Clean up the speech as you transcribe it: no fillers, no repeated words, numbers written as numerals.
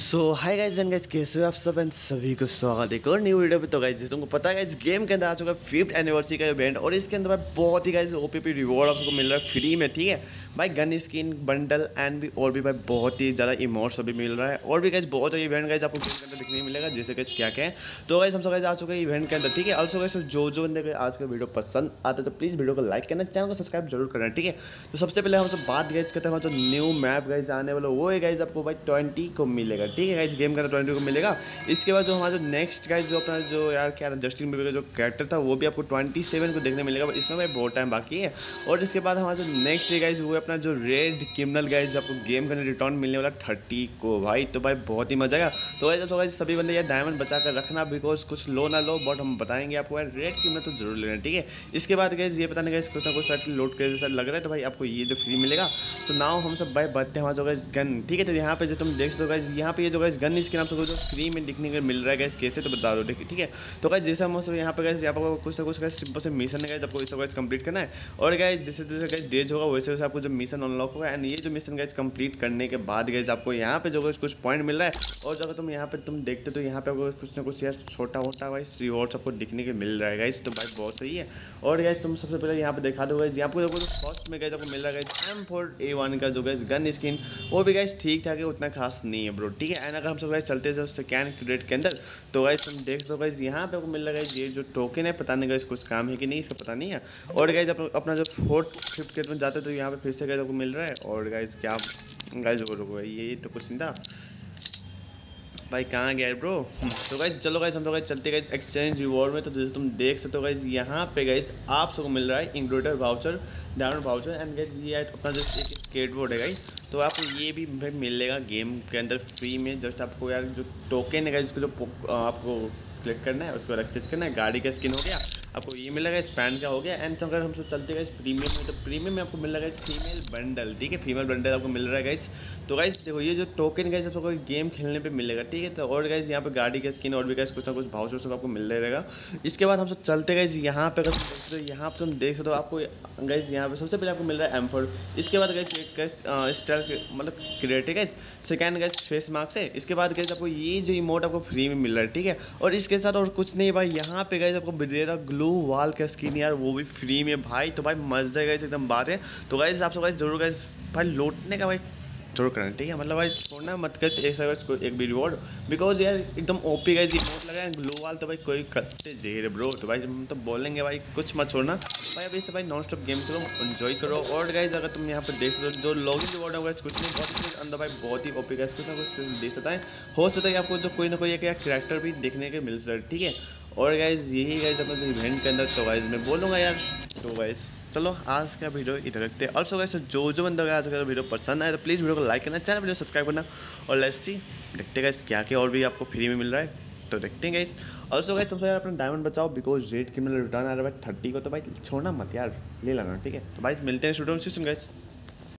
So hi guys and guys, कैसे हो आप सब एंड सभी को स्वागत है एक और न्यू वीडियो पे। तो गाइज तुमको पता है गाइज गेम के अंदर आ चुका है 5th एनिवर्सरी का इवेंट और इसके अंदर भाई बहुत ही गाइज ओपीपी रिवॉर्ड आपको मिल रहा है फ्री में, ठीक है भाई। गन स्किन बंडल एंड भी और भी भाई बहुत ही ज़्यादा इमोट्स अभी मिल रहा है और भी गाइज बहुत ही इवेंट गाइज आपको गेम के अंदर देखने को मिलेगा, जैसे गाइज क्या क्या है। तो गाइज हम सब गाइज आ चुके हैं इवेंट के अंदर, ठीक है। ऑल्सो गाइज जो बंदे आज का वीडियो पसंद आता है तो प्लीज़ वीडियो को लाइक करना, चैनल को सब्सक्राइब जरूर करना, ठीक है। तो सबसे पहले हम सब बात गाइज करते हैं जो न्यू मैप गाइज आने वाला वो है गाइज आपको भाई 20 को मिलेगा, ठीक है गाइस। गेम का 20 को मिलेगा। इसके बाद जो हमारा जो नेक्स्ट गाइस जो अपना जो यार क्या जस्टिन बीबी का जो कैरेक्टर था वो भी आपको 27 को देखने मिलेगा, बट इसमें भाई बहुत टाइम बाकी है। और इसके बाद हमारा जो नेक्स्ट गाइस वो अपना जो रेड क्रिमिनल गाइस आपको गेम का रिटर्न मिलने वाला 30 को भाई। तो भाई बहुत ही मजा आएगा। तो गाइस तो सभी बंदे यार डायमंड बचा कर रखना, बिकॉज कुछ लो ना लो बट हम बताएंगे आपको यार रेड क्रिमिनल तो जरूर लेना, ठीक है। इसके बाद गाइस ये पता नहीं गाइस कुछ ना कुछ सर्ट लोड कर जैसा लग रहा है, तो भाई आपको ये जो फ्री मिलेगा। सो नाउ हम सब भाई बढ़ते हैं हमारा गाइस गन, ठीक है। तो यहाँ पे जो तुम देख सकते हो गाइस यहाँ पे जो गाइस गन इसके नाम से जो फ्री में दिखने को मिल रहा है गाइस, कैसे तो बता दो, ठीक है। तो गाइस जैसे हम सब यहाँ पे गाइस आपको कुछ ना कुछ गाइस सिंपल से मिशन है गाइस आपको इसको गाइस कंप्लीट करना है। और गाइस जैसे जैसे गाइस डेज होगा वैसे वैसे आपको जो मिशन अनलॉक होगा एंड ये जो मिशन गाइस कंप्लीट करने के बाद गाइस आपको यहाँ पे जो गाइस कुछ पॉइंट मिल रहा है। और जब तुम यहाँ पे तुम देखते तो यहाँ पे आपको कुछ ना कुछ यार छोटा मोटा गाइस रिवॉर्ड्स आपको दिखने को मिल रहा है गाइस, तो भाई बहुत सही है। और गाइस तुम सबसे पहले यहाँ पे दिखा दो गाइस आपको फर्स्ट में गाइस आपको मिल रहा है गाइस M4A1 का जो गाइस गन स्किन, वो भी गाइस ठीक ठाक है, उतना खास नहीं है ब्रो, ठीक है। एंड अगर हम सब गाइस चलते थे स्कैन क्रेट के अंदर तो गाइस तुम देख सो गाइस यहाँ पे आपको मिल रहा है ये जो टोकन है, पता नहीं गाइस कुछ काम है कि नहीं इसका पता नहीं है। और गाइस अपना जो 4th 5th गेट में जाते तो यहाँ पे फिर से गाइस आपको मिल रहा है। और गाइस क्या गाइस रुको ये तो कुछ नहीं था भाई, कहाँ गया ब्रो। तो गाइस चलो गाइस हम तो गाइस चलते गाइस एक्सचेंज रिवॉर्ड में। तो जैसे तुम देख सकते हो गाइस यहाँ पे गाइस आप सबको मिल रहा है included voucher, diamond voucher and guys ये अपना जो एक स्केटबोर्ड है गाइस, तो आपको ये भी भाई मिलेगा गेम के अंदर फ्री में। जस्ट आपको यार जो टोकन है गाइस इसको जो आपको क्लिक करना है उसको एक्सचेंज करना है। गाड़ी का स्किन हो गया, आपको ये मिलेगा इस पैन का हो गया। एंड तो अगर हम सब चलते गाइस प्रीमियम में, तो प्रीमियम में आपको मिल रहा है फीमेल बंडल, ठीक है। फीमेल बंडल आपको मिल रहा है गाइस। तो गाइस देखो ये जो टोकन गाइस आपको गेम खेलने पे मिलेगा, ठीक है। तो और गाइस यहाँ पे गाड़ी का स्किन और भी गाइस कुछ ना कुछ भाव सब आपको मिल रहेगा। इसके बाद हम सब चलते गाइस यहाँ पे यहाँ पर तुम देख सकते हो आपको गाइस यहाँ पे सबसे पहले आपको मिल रहा है M4। इसके बाद गाइस स्टार मतलब क्रिएट है guys, second guys face marks है। इसके बाद गाइस आपको ये जो इमोट आपको फ्री में मिल रहा है, ठीक है। और इसके साथ और कुछ नहीं भाई, यहाँ पे गाइस आपको बिरेरा ब्लू वाल का स्किन यार वो भी फ्री में भाई, तो भाई मजा है गाइस एकदम बात है। तो गाइस आप सब गाइस जरूर गाइस भाई लौटने का भाई जरूर करना, ठीक है। मतलब भाई छोड़ना मत कर ऐसा गाइस कोई एक भी रिवॉर्ड, बिकॉज यार एकदम ओपी गाइस रिवॉर्ड लगा है ग्लो वाल, तो भाई कोई करते जेर ब्रो। तो भाई हम तो बोलेंगे भाई कुछ मत छोड़ना भाई, अभी से भाई नॉन स्टॉप गेम खेलो, एंजॉय करो। और गाइस अगर तुम यहाँ पर देख सकते हो जो लॉगिन रिवॉर्ड होगा कुछ नहीं बहुत अंदर भाई बहुत ही ओपी गाइस कुछ ना कुछ देख सकता है। हो सकता है आपको जो कोई ना कोई एक कैरेक्टर भी देखने के मिल सकता है, ठीक है। और गाइस यही गाइस अपना जो इवेंट के अंदर तो गाइस मैं बोलूँगा यार। तो गाइस चलो आज का वीडियो इधर रखते हैं। ऑल्सो गाइस जो जो बंदा आज का वीडियो पसंद आए तो प्लीज़ वीडियो को लाइक करना, चैनल वीडियो सब्सक्राइब करना। और लेट्स सी देखते हैं गाइस क्या क्या और भी आपको फ्री में मिल रहा है, तो देखते हैं गाइस। ऑल्सो गाइस तुमसे यार अपना डायमंड बचाओ, बिकॉज रेड क्रिमिनल रिटर्न आ रहा है 30 को, तो भाई छोड़ना मत यार ले लाना, ठीक है। तो भाई मिलते हैं स्टूडियो में, गाइस।